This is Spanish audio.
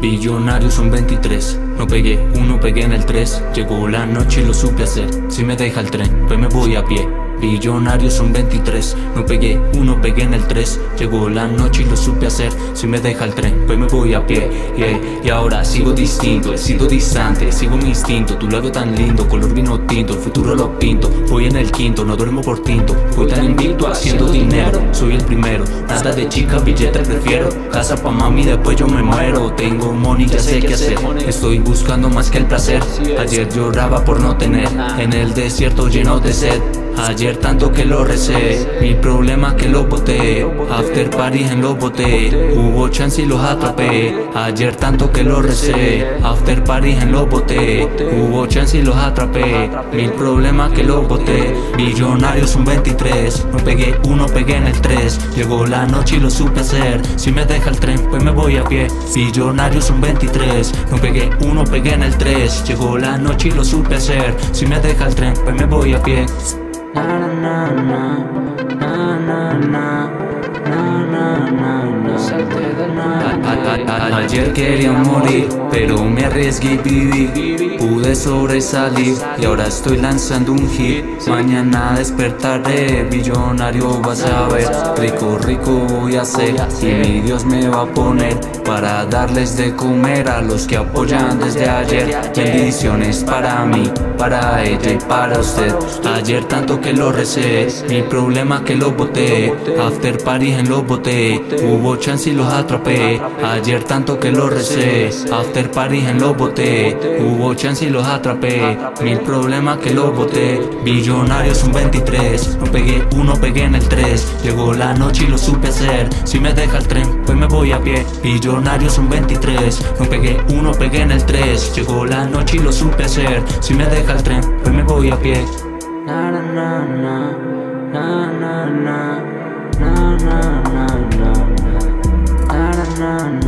Billonario son 23, no pegué uno, pegué en el 3. Llegó la noche y lo supe hacer. Si me deja el tren, pues me voy a pie. Billonario son 23, no pegué uno, pegué en el 3. Llegó la noche y lo supe hacer. Si me deja el tren, pues me voy a pie, yeah. Y ahora sigo distinto, he sido distante, sigo mi instinto. Tu lado tan lindo, color vino tinto, el futuro lo pinto. Voy en el quinto, no duermo por tinto. Voy tan invicto haciendo dinero, soy el primero. Nada de chica, billete prefiero. Casa pa' mami, después yo me muero. Tengo money, ya sé qué hacer. Estoy buscando más que el placer. Ayer lloraba por no tener, en el desierto lleno de sed. Ayer tanto que lo recé, mi problema que lo boté. After party en los boté, hubo chance y los atrapé. Ayer tanto que lo recé, after party en los boté. Hubo chance y los atrapé, mi problema que los boté. Billonarios son 23, no pegué uno, pegué en el 3. Llegó la noche y lo supe hacer. Si me deja el tren, pues me voy a pie. Billonarios son 23, no pegué uno, pegué en el 3. Llegó la noche y lo supe hacer. Si me deja el tren, pues me voy a pie. Na na na na na na na na na. Salte del mar. Ayer quería morir, pero me arriesgué y viví. Pude sobresalir y ahora estoy lanzando un hit. Mañana despertaré, billonario vas a ver. Rico, rico voy a ser y mi Dios me va a poner para darles de comer a los que apoyan desde ayer. Bendiciones para mí, para ella y para usted. Ayer tanto que lo recé, mi problema que lo boté. After party en los boté, hubo chance y los atrapé. Ayer tanto que lo recé, after party en los boté, hubo chance y los atrapé. Mil problemas que los boté. Billonarios son 23, no pegué uno, pegué en el 3. Llegó la noche y lo supe hacer. Si me deja el tren, pues me voy a pie. Billonarios son 23, no pegué uno, pegué en el 3. Llegó la noche y lo supe hacer. Si me deja el tren, pues me voy a pie. Na na na na na na na na na na na na.